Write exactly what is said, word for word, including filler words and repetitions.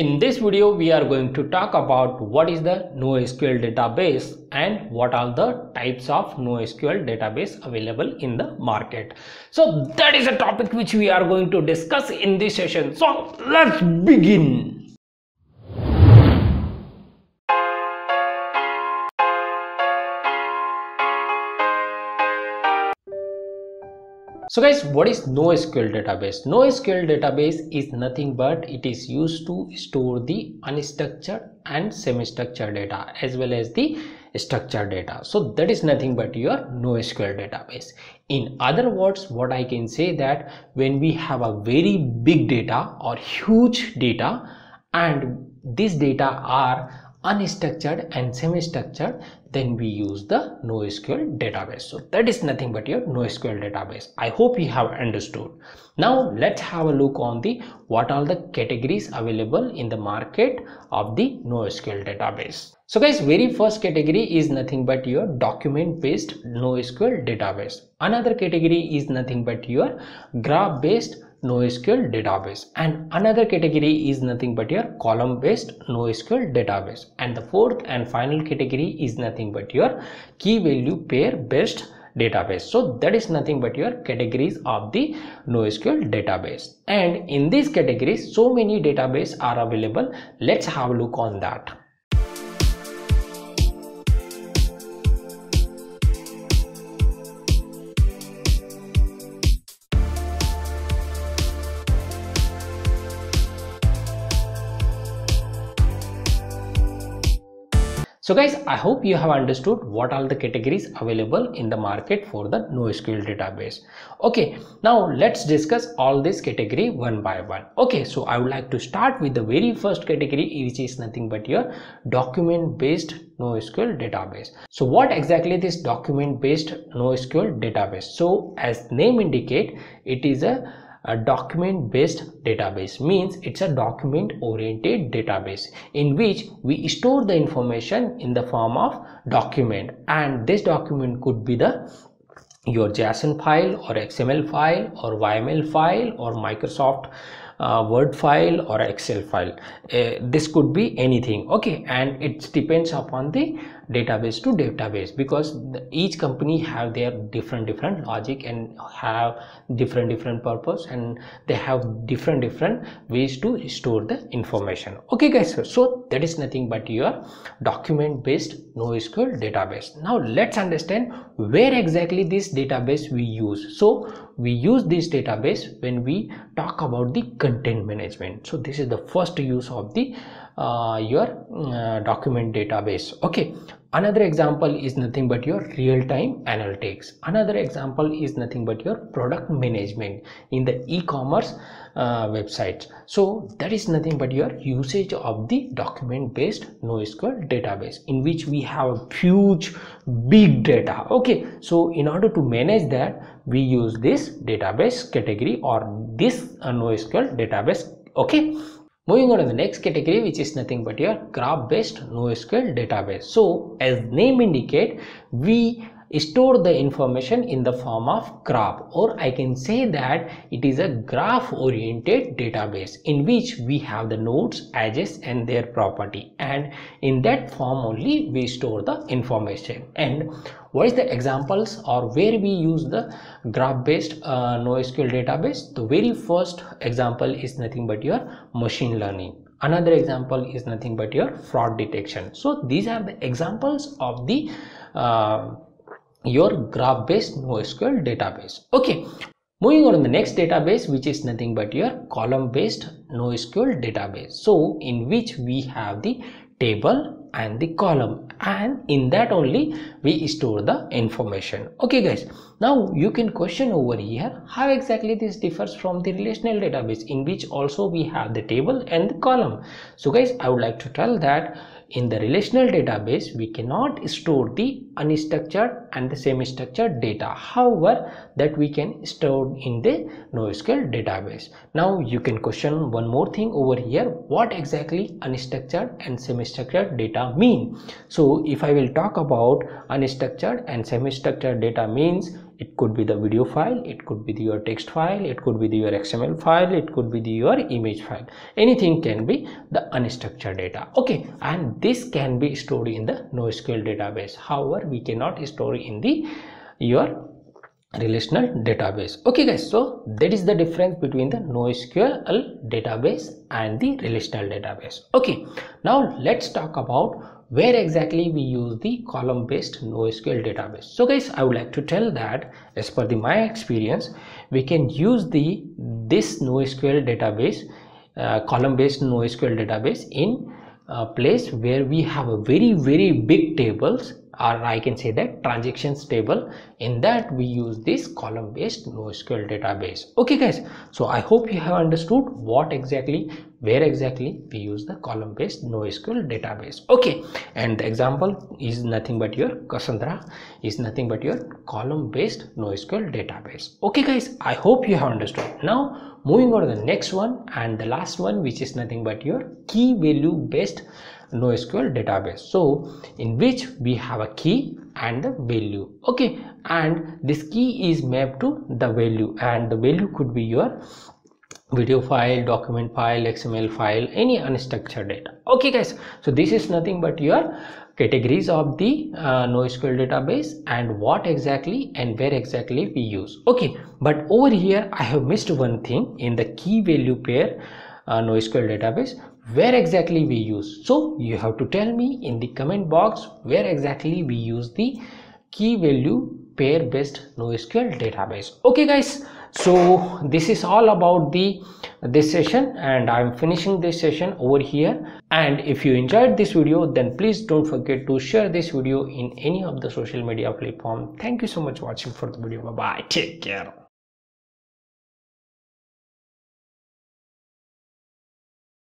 In this video, we are going to talk about what is the NoSQL database and what are the types of NoSQL database available in the market. So that is a topic which we are going to discuss in this session. So let's begin. So guys, what is NoSQL database? NoSQL database is nothing but it is used to store the unstructured and semi-structured data as well as the structured data. So that is nothing but your NoSQL database. In other words, what I can say that when we have a very big data or huge data and this data are unstructured and semi-structured, then we use the NoSQL database. So that is nothing but your NoSQL database. I hope you have understood. Now let's have a look on the what are the categories available in the market of the NoSQL database. So guys, very first category is nothing but your document based NoSQL database. Another category is nothing but your graph based NoSQL database, and another category is nothing but your column based NoSQL database, and the fourth and final category is nothing but your key value pair based database. So that is nothing but your categories of the NoSQL database, and in these categories so many databases are available. Let's have a look on that. So guys, I hope you have understood what are the categories available in the market for the NoSQL database. Okay, now let's discuss all this category one by one. Okay, so I would like to start with the very first category, which is nothing but your document based NoSQL database. So what exactly this document based NoSQL database? So as name indicate, it is a A document-based database, means it's a document-oriented database in which we store the information in the form of document, and this document could be the your JSON file or X M L file or Y M L file or Microsoft uh, Word file or Excel file. Uh, this could be anything. Okay, and it depends upon the database to database, because the, each company have their different different logic and have different different purpose, and they have different different ways to store the information. Okay guys, so that is nothing but your document based NoSQL database. Now let's understand where exactly this database we use. So we use this database when we talk about the content management. So this is the first use of the Uh, your uh, document database. Okay, another example is nothing but your real-time analytics. Another example is nothing but your product management in the e-commerce uh, websites. So that is nothing but your usage of the document-based NoSQL database, in which we have a huge big data. Okay, so in order to manage that, we use this database category or this uh, NoSQL database. Okay, moving on to the next category, which is nothing but your graph based NoSQL database. So as name indicate, we store the information in the form of graph, or I can say that it is a graph oriented database in which we have the nodes, edges and their property, and in that form only we store the information. And what is the examples or where we use the graph based uh, NoSQL database? The very first example is nothing but your machine learning. Another example is nothing but your fraud detection. So these are the examples of the uh, your graph based NoSQL database. Okay, moving on to the next database, which is nothing but your column based NoSQL database. So in which we have the table and the column, and in that only we store the information. Okay guys, now you can question over here how exactly this differs from the relational database, in which also we have the table and the column. So guys, I would like to tell that in the relational database we cannot store the unstructured and the semi-structured data, however that we can store in the NoSQL database. Now you can question one more thing over here, what exactly unstructured and semi-structured data mean? So if I will talk about unstructured and semi-structured data means, It could be the video file, it could be your text file, it could be your X M L file, it could be your image file. Anything can be the unstructured data. Okay, and this can be stored in the NoSQL database. However, we cannot store in the your relational database. Okay guys, so that is the difference between the NoSQL database and the relational database. Okay, now let's talk about where exactly we use the column based NoSQL database. So guys, I would like to tell that as per the my experience, we can use the this NoSQL database, uh, column based NoSQL database in a place where we have a very very big tables, or I can say that transactions table. In that we use this column based NoSQL database. Okay guys, so I hope you have understood what exactly, where exactly we use the column based NoSQL database. Okay, and the example is nothing but your Cassandra, is nothing but your column based NoSQL database. Okay guys, I hope you have understood. Now moving on to the next one and the last one, which is nothing but your key value based NoSQL database, so in which we have a key and the value. Okay, and this key is mapped to the value, and the value could be your video file, document file, X M L file, any unstructured data. Okay guys, so this is nothing but your categories of the uh, NoSQL database and what exactly and where exactly we use. Okay, but over here I have missed one thing in the key value pair uh, NoSQL database. Where exactly we use? So you have to tell me in the comment box where exactly we use the key value pair based NoSQL database. Okay guys, so this is all about the this session, and I'm finishing this session over here. And if you enjoyed this video, then please don't forget to share this video in any of the social media platform. Thank you so much for watching for the video. Bye bye, take care.